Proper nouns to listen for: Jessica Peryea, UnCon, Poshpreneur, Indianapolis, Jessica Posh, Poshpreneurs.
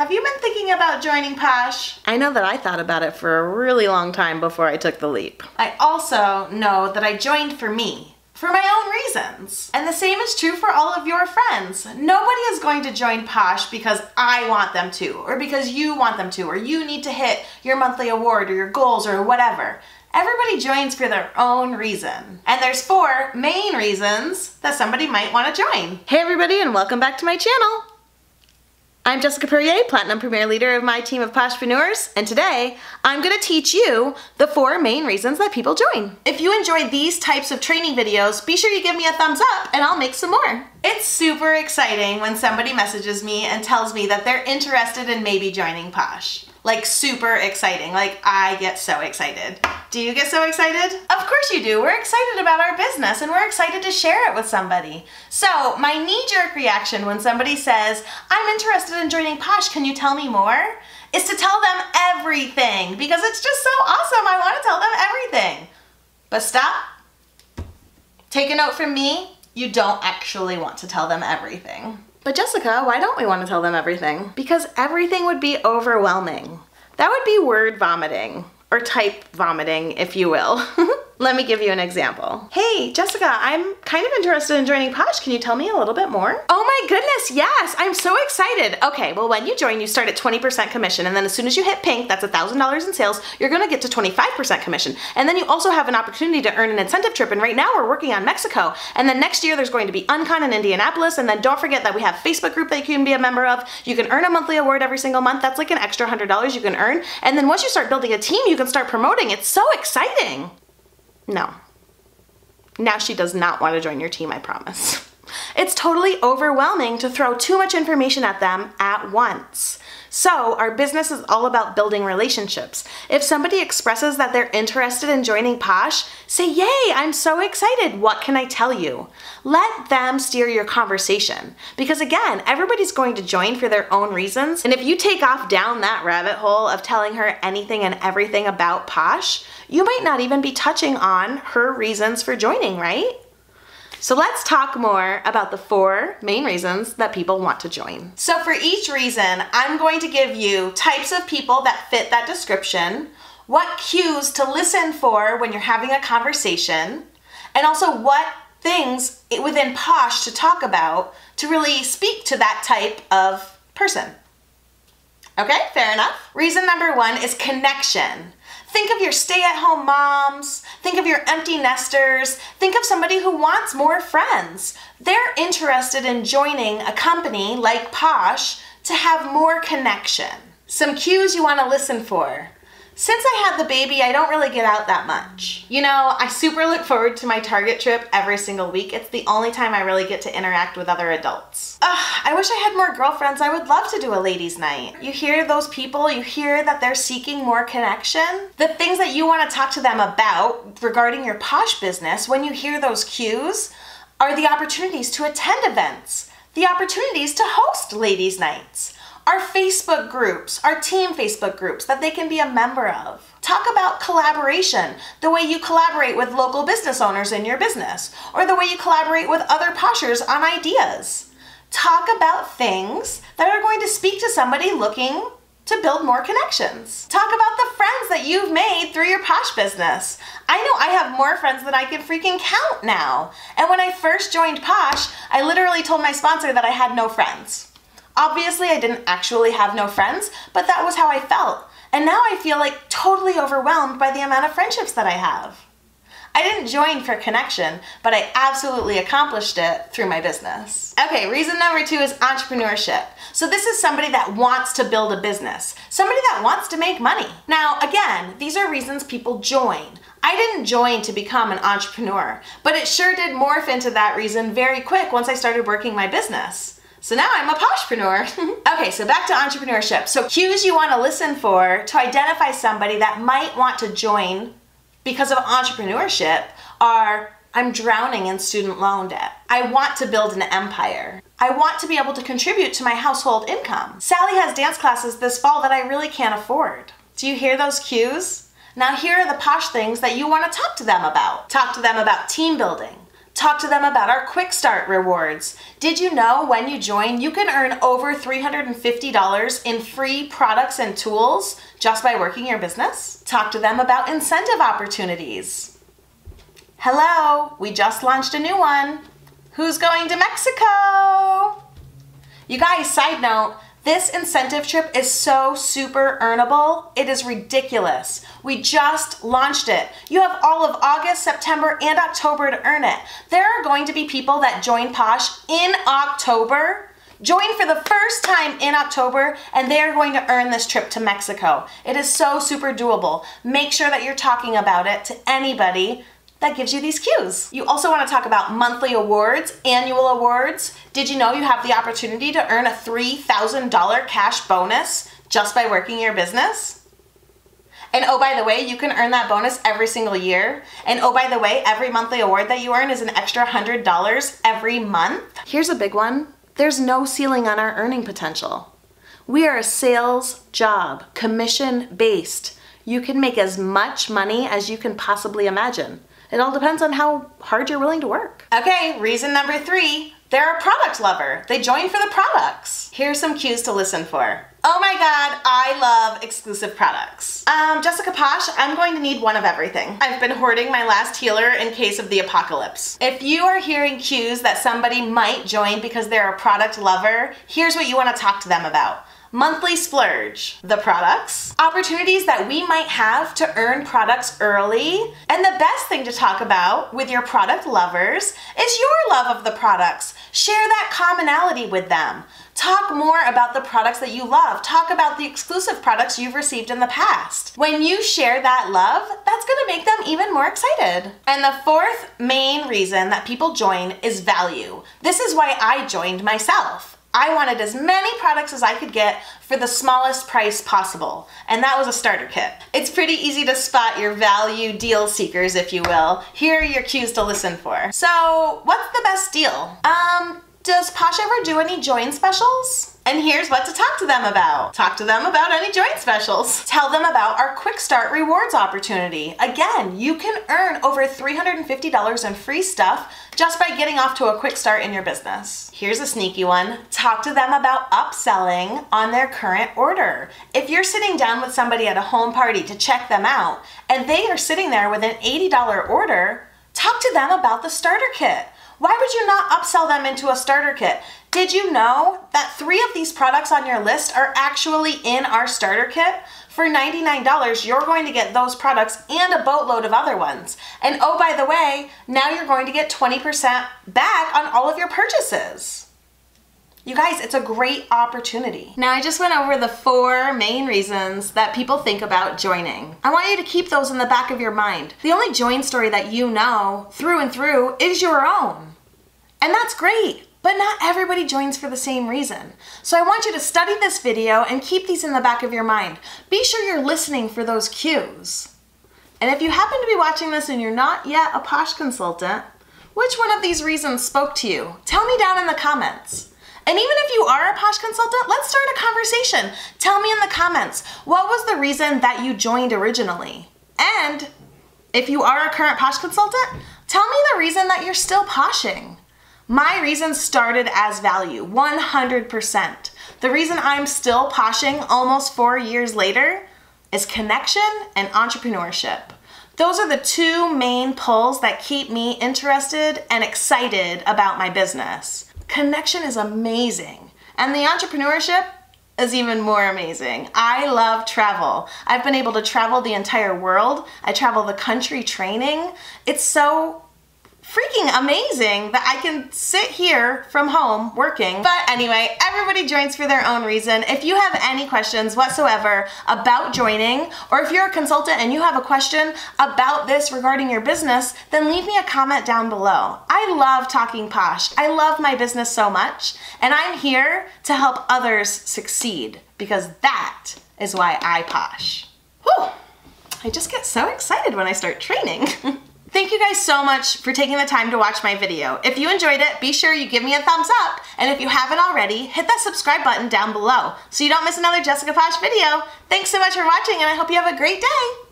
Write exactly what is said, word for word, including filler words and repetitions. Have you been thinking about joining Posh? I know that I thought about it for a really long time before I took the leap. I also know that I joined for me, for my own reasons. And the same is true for all of your friends. Nobody is going to join Posh because I want them to, or because you want them to, or you need to hit your monthly award or your goals or whatever. Everybody joins for their own reason. And there's four main reasons that somebody might want to join. Hey everybody, and welcome back to my channel. I'm Jessica Peryea, Platinum Premier Leader of my team of Poshpreneurs, and today I'm going to teach you the four main reasons that people join. If you enjoy these types of training videos, be sure you give me a thumbs up and I'll make some more. It's super exciting when somebody messages me and tells me that they're interested in maybe joining Posh. Like super exciting, like I get so excited. Do you get so excited? Of course you do. We're excited about our business and we're excited to share it with somebody. So my knee-jerk reaction when somebody says, I'm interested in joining Posh, can you tell me more? Is to tell them everything because it's just so awesome. I want to tell them everything. But stop, take a note from me, you don't actually want to tell them everything. But Jessica, why don't we want to tell them everything? Because everything would be overwhelming. That would be word vomiting, or type vomiting, if you will. Let me give you an example. Hey, Jessica, I'm kind of interested in joining Posh. Can you tell me a little bit more? Oh my goodness, yes, I'm so excited. Okay, well when you join, you start at twenty percent commission, and then as soon as you hit pink, that's one thousand dollars in sales, you're gonna get to twenty-five percent commission. And then you also have an opportunity to earn an incentive trip, and right now we're working on Mexico. And then next year there's going to be UnCon in Indianapolis, and then don't forget that we have a Facebook group that you can be a member of. You can earn a monthly award every single month. That's like an extra one hundred dollars you can earn. And then once you start building a team, you can start promoting. It's so exciting. No. Now she does not want to join your team, I promise. It's totally overwhelming to throw too much information at them at once. So our business is all about building relationships. If somebody expresses that they're interested in joining Posh, say, yay, I'm so excited. What can I tell you? Let them steer your conversation. Because again, everybody's going to join for their own reasons. And if you take off down that rabbit hole of telling her anything and everything about Posh, you might not even be touching on her reasons for joining, right? So let's talk more about the four main reasons that people want to join. So for each reason, I'm going to give you types of people that fit that description, what cues to listen for when you're having a conversation, and also what things within Posh to talk about to really speak to that type of person. Okay, fair enough. Reason number one is connection. Think of your stay-at-home moms, think of your empty nesters, think of somebody who wants more friends. They're interested in joining a company like Posh to have more connection. Some cues you want to listen for. Since I had the baby, I don't really get out that much. You know, I super look forward to my Target trip every single week. It's the only time I really get to interact with other adults. Ugh, I wish I had more girlfriends. I would love to do a ladies' night. You hear those people, you hear that they're seeking more connection. The things that you want to talk to them about regarding your Posh business, when you hear those cues, are the opportunities to attend events, the opportunities to host ladies' nights, our Facebook groups, our team Facebook groups that they can be a member of. Talk about collaboration, the way you collaborate with local business owners in your business, or the way you collaborate with other Poshers on ideas. Talk about things that are going to speak to somebody looking to build more connections. Talk about the friends that you've made through your Posh business. I know I have more friends than I can freaking count now. And when I first joined Posh, I literally told my sponsor that I had no friends. Obviously, I didn't actually have no friends, but that was how I felt. And now I feel like totally overwhelmed by the amount of friendships that I have. I didn't join for connection, but I absolutely accomplished it through my business. Okay, reason number two is entrepreneurship. So this is somebody that wants to build a business, somebody that wants to make money. Now, again, these are reasons people join. I didn't join to become an entrepreneur, but it sure did morph into that reason very quick once I started working my business. So now I'm a Poshpreneur. Okay, so back to entrepreneurship. So cues you want to listen for to identify somebody that might want to join because of entrepreneurship are, I'm drowning in student loan debt. I want to build an empire. I want to be able to contribute to my household income. Sally has dance classes this fall that I really can't afford. Do you hear those cues? Now here are the Posh things that you want to talk to them about. Talk to them about team building. Talk to them about our Quick Start rewards. Did you know when you join, you can earn over three hundred fifty dollars in free products and tools just by working your business? Talk to them about incentive opportunities. Hello, we just launched a new one. Who's going to Mexico? You guys, side note, this incentive trip is so super earnable, it is ridiculous. We just launched it. You have all of August, September, and October to earn it. There are going to be people that join Posh in October, join for the first time in October, and they are going to earn this trip to Mexico. It is so super doable. Make sure that you're talking about it to anybody that gives you these cues. You also want to talk about monthly awards, annual awards. Did you know you have the opportunity to earn a three thousand dollars cash bonus just by working your business? And oh, by the way, you can earn that bonus every single year. And oh, by the way, every monthly award that you earn is an extra one hundred dollars every month. Here's a big one. There's no ceiling on our earning potential. We are a sales job, commission-based. You can make as much money as you can possibly imagine. It all depends on how hard you're willing to work. Okay, reason number three, they're a product lover. They join for the products. Here's some cues to listen for. Oh my God, I love exclusive products. Um, Jessica Posh, I'm going to need one of everything. I've been hoarding my last healer in case of the apocalypse. If you are hearing cues that somebody might join because they're a product lover, here's what you want to talk to them about. Monthly splurge, the products, opportunities that we might have to earn products early, and the best thing to talk about with your product lovers is your love of the products. Share that commonality with them. Talk more about the products that you love. Talk about the exclusive products you've received in the past. When you share that love, that's gonna make them even more excited. And the fourth main reason that people join is value. This is why I joined myself. I wanted as many products as I could get for the smallest price possible, and that was a starter kit. It's pretty easy to spot your value deal seekers, if you will. Here are your cues to listen for. So, what's the best deal? Um, does Posh ever do any join specials? And here's what to talk to them about. Talk to them about any join specials. Tell them about our Quick Start rewards opportunity. Again, you can earn over three hundred fifty dollars in free stuff just by getting off to a quick start in your business. Here's a sneaky one. Talk to them about upselling on their current order. If you're sitting down with somebody at a home party to check them out, and they are sitting there with an eighty dollar order, talk to them about the starter kit. Why would you not upsell them into a starter kit? Did you know that three of these products on your list are actually in our starter kit? For ninety-nine dollars, you're going to get those products and a boatload of other ones. And oh, by the way, now you're going to get twenty percent back on all of your purchases. You guys, it's a great opportunity. Now, I just went over the four main reasons that people think about joining. I want you to keep those in the back of your mind. The only join story that you know through and through is your own. And that's great, but not everybody joins for the same reason. So I want you to study this video and keep these in the back of your mind. Be sure you're listening for those cues. And if you happen to be watching this and you're not yet a Posh consultant, which one of these reasons spoke to you? Tell me down in the comments. And even if you are a Posh consultant, let's start a conversation. Tell me in the comments, what was the reason that you joined originally? And if you are a current Posh consultant, tell me the reason that you're still Poshing. My reason started as value, one hundred percent. The reason I'm still Poshing almost four years later is connection and entrepreneurship. Those are the two main pulls that keep me interested and excited about my business. Connection is amazing, and the entrepreneurship is even more amazing. I love travel. I've been able to travel the entire world. I travel the country training. It's so freaking amazing that I can sit here from home working. But anyway, everybody joins for their own reason. If you have any questions whatsoever about joining, or if you're a consultant and you have a question about this regarding your business, then leave me a comment down below. I love talking Posh. I love my business so much, and I'm here to help others succeed because that is why I Posh. Whew, I just get so excited when I start training. Thank you guys so much for taking the time to watch my video. If you enjoyed it, be sure you give me a thumbs up, and if you haven't already, hit that subscribe button down below so you don't miss another Jessica Posh video. Thanks so much for watching, and I hope you have a great day.